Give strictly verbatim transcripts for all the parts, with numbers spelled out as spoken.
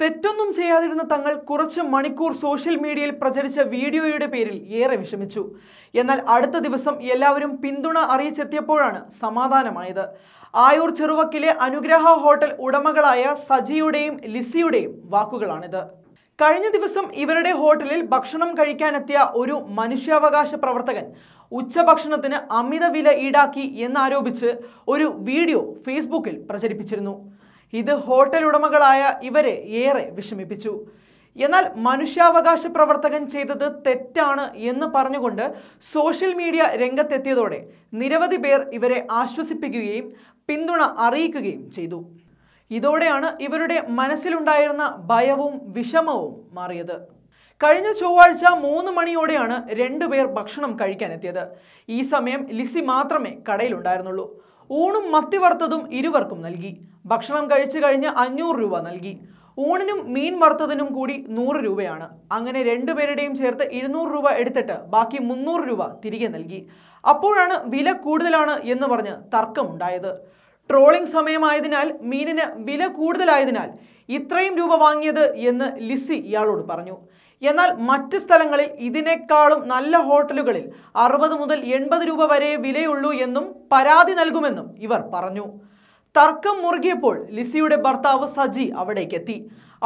തെറ്റൊന്നും ചെയ്യാതിരുന്ന തങ്ങൾ കുറച്ച് മണിക്കൂർ സോഷ്യൽ മീഡിയയിൽ പ്രചരിച്ച വീഡിയോയുടെ പേരിൽ ഏറെ വിഷമിച്ചു. എന്നാൽ അടുത്ത ദിവസം എല്ലാവരും പിന്തുണ അറിയിച്ചെത്തിയപ്പോഴാണ് സമാധാനമായത്. ആയൂർ ചെറുവക്കിലെ അനുഗ്രഹ ഹോട്ടൽ ഉടമകളായ സജിയുടെയും ലിസിയുടെയും വാക്കുകളാണിത്. കഴിഞ്ഞ ദിവസം ഇവരുടെ ഹോട്ടലിൽ ഭക്ഷണം കഴിക്കാനെത്തിയ ഒരു മനുഷ്യാവകാശ പ്രവർത്തകൻ ഉച്ചഭക്ഷണത്തിന് അമിത വില ഈടാക്കി എന്നാരോപിച്ച് ഒരു വീഡിയോ ഫേസ്ബുക്കിൽ പ്രചരിപ്പിച്ചിരുന്നു. ഇത് ഹോട്ടൽ ഉടമകളായ ഇവരെ ഏറെ വിഷമിപ്പിച്ചു. എന്നാൽ മനുഷ്യാവകാശ പ്രവർത്തകൻ ചെയ്തത് തെറ്റാണ് എന്ന് പറഞ്ഞുകൊണ്ട് സോഷ്യൽ മീഡിയ രംഗത്തെത്തിയതോടെ നിരവധി പേർ ഇവരെ ആശ്വസിപ്പിക്കുകയും പിന്തുണ അറിയിക്കുകയും ചെയ്തു. ഇതോടെയാണ് ഇവരുടെ മനസ്സിലുണ്ടായിരുന്ന ഭയവും വിഷമവും മാറിയത്. കഴിഞ്ഞ ചൊവ്വാഴ്ച മൂന്ന് മണിയോടെയാണ് രണ്ടുപേർ ഭക്ഷണം കഴിക്കാനെത്തിയത്. ഈ സമയം ലിസി മാത്രമേ കടയിലുണ്ടായിരുന്നുള്ളൂ. ഊണും മത്തിവറുത്തതും ഇരുവർക്കും നൽകി. ഭക്ഷണം കഴിച്ചു കഴിഞ്ഞ് അഞ്ഞൂറ് രൂപ നൽകി. ഊണിനും മീൻ വറുത്തതിനും കൂടി നൂറ് രൂപയാണ്. അങ്ങനെ രണ്ടുപേരുടെയും ചേർത്ത് ഇരുന്നൂറ് രൂപ എടുത്തിട്ട് ബാക്കി മുന്നൂറ് രൂപ തിരികെ നൽകി. അപ്പോഴാണ് വില കൂടുതലാണ് എന്ന് പറഞ്ഞ് തർക്കമുണ്ടായത്. ട്രോളിംഗ് സമയമായതിനാൽ മീനിന് വില കൂടുതലായതിനാൽ ഇത്രയും രൂപ വാങ്ങിയത് എന്ന് ലിസി ഇയാളോട് പറഞ്ഞു. എന്നാൽ മറ്റ് സ്ഥലങ്ങളിൽ ഇതിനേക്കാളും നല്ല ഹോട്ടലുകളിൽ അറുപത് മുതൽ എൺപത് രൂപ വരെ വിലയുള്ളൂ എന്നും പരാതി നൽകുമെന്നും ഇവർ പറഞ്ഞു. തർക്കം മുറുകിയപ്പോൾ ലിസിയുടെ ഭർത്താവ് സജി അവിടേക്കെത്തി.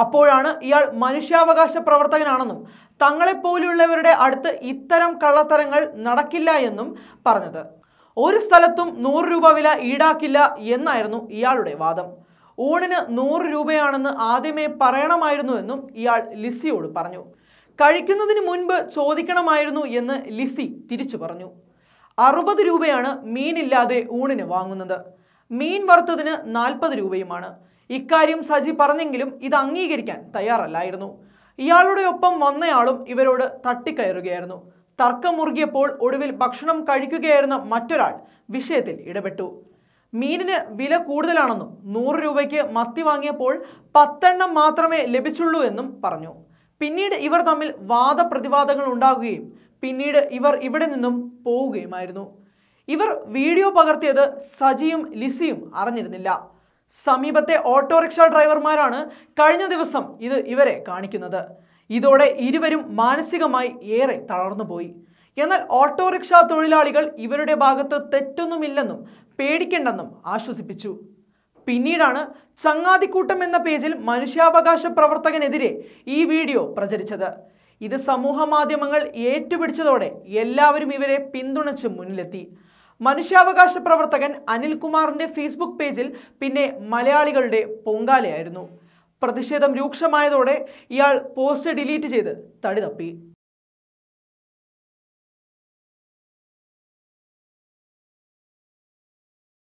അപ്പോഴാണ് ഇയാൾ മനുഷ്യാവകാശ പ്രവർത്തകനാണെന്നും തങ്ങളെപ്പോലുള്ളവരുടെ അടുത്ത് ഇത്തരം കള്ളത്തരങ്ങൾ നടക്കില്ല എന്നും പറഞ്ഞത്. ഒരു സ്ഥലത്തും നൂറ് രൂപ വില ഈടാക്കില്ല എന്നായിരുന്നു ഇയാളുടെ വാദം. ഊണിന് നൂറ് രൂപയാണെന്ന് ആദ്യമേ പറയണമായിരുന്നുവെന്നും ഇയാൾ ലിസിയോട് പറഞ്ഞു. കഴിക്കുന്നതിന് മുൻപ് ചോദിക്കണമായിരുന്നു എന്ന് ലിസി തിരിച്ചു പറഞ്ഞു. അറുപത് രൂപയാണ് മീനില്ലാതെ ഊണിന് വാങ്ങുന്നത്. മീൻ വറുത്തതിന് നാൽപ്പത് രൂപയുമാണ്. ഇക്കാര്യം സജി പറഞ്ഞെങ്കിലും ഇത് അംഗീകരിക്കാൻ തയ്യാറല്ലായിരുന്നു. ഇയാളുടെ ഒപ്പം വന്നയാളും ഇവരോട് തട്ടിക്കയറുകയായിരുന്നു. തർക്കം മുറുകിയപ്പോൾ ഒടുവിൽ ഭക്ഷണം കഴിക്കുകയായിരുന്ന മറ്റൊരാൾ വിഷയത്തിൽ ഇടപെട്ടു. മീനിന് വില കൂടുതലാണെന്നും നൂറ് രൂപയ്ക്ക് മത്തി വാങ്ങിയപ്പോൾ പത്തെണ്ണം മാത്രമേ ലഭിച്ചുള്ളൂ എന്നും പറഞ്ഞു. പിന്നീട് ഇവർ തമ്മിൽ വാദപ്രതിവാദങ്ങൾ ഉണ്ടാകുകയും പിന്നീട് ഇവർ ഇവിടെ നിന്നും പോവുകയുമായിരുന്നു. ഇവർ വീഡിയോ പകർത്തിയത് സജിയും ലിസിയും അറിഞ്ഞിരുന്നില്ല. സമീപത്തെ ഓട്ടോറിക്ഷ ഡ്രൈവർമാരാണ് കഴിഞ്ഞ ദിവസം ഇത് ഇവരെ കാണിക്കുന്നത്. ഇതോടെ ഇരുവരും മാനസികമായി ഏറെ തളർന്നുപോയി. എന്നാൽ ഓട്ടോറിക്ഷ തൊഴിലാളികൾ ഇവരുടെ ഭാഗത്ത് തെറ്റൊന്നുമില്ലെന്നും പേടിക്കേണ്ടെന്നും ആശ്വസിപ്പിച്ചു. പിന്നീടാണ് ചങ്ങാതിക്കൂട്ടം എന്ന പേജിൽ മനുഷ്യാവകാശ പ്രവർത്തകനെതിരെ ഈ വീഡിയോ പ്രചരിച്ചത്. ഇത് സമൂഹ മാധ്യമങ്ങൾ ഏറ്റുപിടിച്ചതോടെ എല്ലാവരും ഇവരെ പിന്തുണച്ച് മുന്നിലെത്തി. മനുഷ്യാവകാശ പ്രവർത്തകൻ അനിൽകുമാറിൻ്റെ ഫേസ്ബുക്ക് പേജിൽ പിന്നെ മലയാളികളുടെ പൊങ്കാലയായിരുന്നു. പ്രതിഷേധം രൂക്ഷമായതോടെ ഇയാൾ പോസ്റ്റ് ഡിലീറ്റ് ചെയ്ത് തടി തപ്പി.